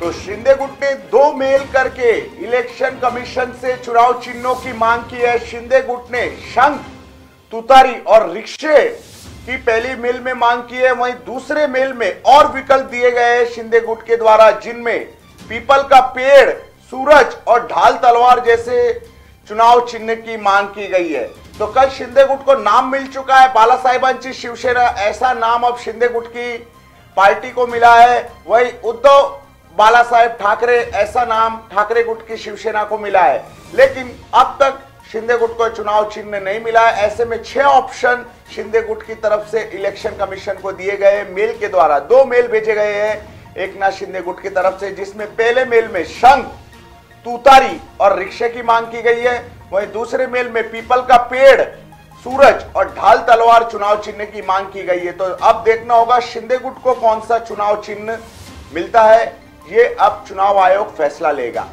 तो शिंदे गुट ने 2 मेल करके इलेक्शन कमीशन से चुनाव चिन्हों की मांग की है। शिंदे गुट ने शंख, तुतारी और रिक्शे की पहली मेल में मांग की है। वहीं दूसरे मेल में और विकल्प दिए गए हैं शिंदे गुट के द्वारा, जिनमें पीपल का पेड़, सूरज और ढाल तलवार जैसे चुनाव चिन्ह की मांग की गई है। तो कल शिंदे गुट को नाम मिल चुका है, बालासाहेबांची शिवसेना ऐसा नाम अब शिंदे गुट की पार्टी को मिला है। वही उद्धव बालासाहेब ठाकरे ऐसा नाम ठाकरे गुट की शिवसेना को मिला है। लेकिन अब तक शिंदे गुट को चुनाव चिन्ह नहीं मिला है। ऐसे में 6 ऑप्शन शिंदे गुट की तरफ से इलेक्शन कमीशन को दिए गए मेल के द्वारा। 2 मेल भेजे गए हैं एकनाथ शिंदे गुट की तरफ से, जिसमें पहले मेल में शंख, तुतारी और रिक्शे की मांग की गई है। वहीं दूसरे मेल में पीपल का पेड़, सूरज और ढाल तलवार चुनाव चिन्ह की मांग की गई है। तो अब देखना होगा शिंदे गुट को कौन सा चुनाव चिन्ह मिलता है, ये अब चुनाव आयोग फैसला लेगा।